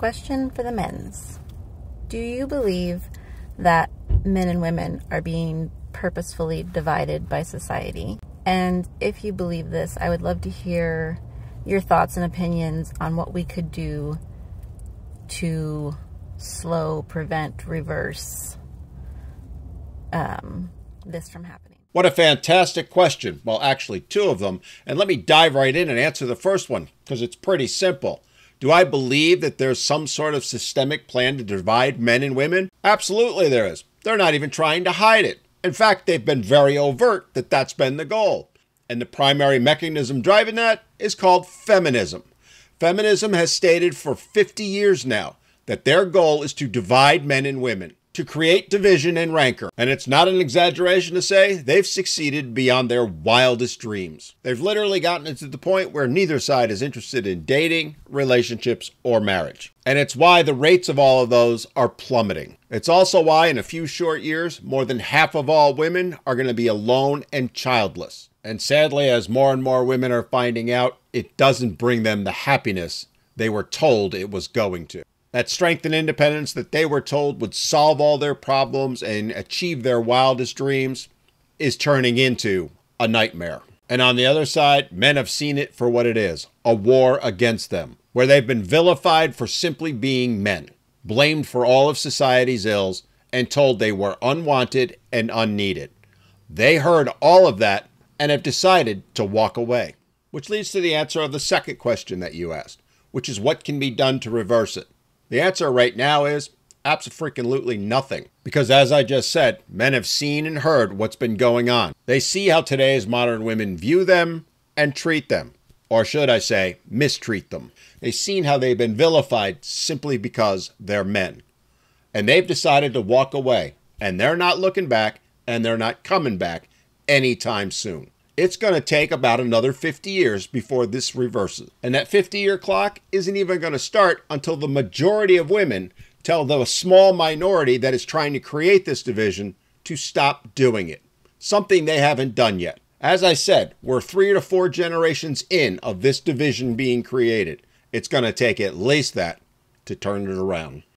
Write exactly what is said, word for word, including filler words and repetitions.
Question for the men's. Do you believe that men and women are being purposefully divided by society? And if you believe this, I would love to hear your thoughts and opinions on what we could do to slow, prevent, reverse um, this from happening. What a fantastic question. Well, actually two of them. And let me dive right in and answer the first one because it's pretty simple. Do I believe that there's some sort of systemic plan to divide men and women? Absolutely there is. They're not even trying to hide it. In fact, they've been very overt that that's been the goal. And the primary mechanism driving that is called feminism. Feminism has stated for fifty years now that their goal is to divide men and women, to create division and rancor. And it's not an exaggeration to say they've succeeded beyond their wildest dreams. They've literally gotten it to the point where neither side is interested in dating, relationships, or marriage. And it's why the rates of all of those are plummeting. It's also why in a few short years, more than half of all women are going to be alone and childless. And sadly, as more and more women are finding out, it doesn't bring them the happiness they were told it was going to. That strength and independence that they were told would solve all their problems and achieve their wildest dreams is turning into a nightmare. And on the other side, men have seen it for what it is, a war against them, where they've been vilified for simply being men, blamed for all of society's ills, and told they were unwanted and unneeded. They heard all of that and have decided to walk away. Which leads to the answer of the second question that you asked, which is what can be done to reverse it? The answer right now is abso-freaking-lutely nothing. Because as I just said, men have seen and heard what's been going on. They see how today's modern women view them and treat them. Or should I say, mistreat them. They've seen how they've been vilified simply because they're men. And they've decided to walk away. And they're not looking back, and they're not coming back anytime soon. It's going to take about another fifty years before this reverses. And that fifty-year clock isn't even going to start until the majority of women tell the small minority that is trying to create this division to stop doing it. Something they haven't done yet. As I said, we're three to four generations in of this division being created. It's going to take at least that to turn it around.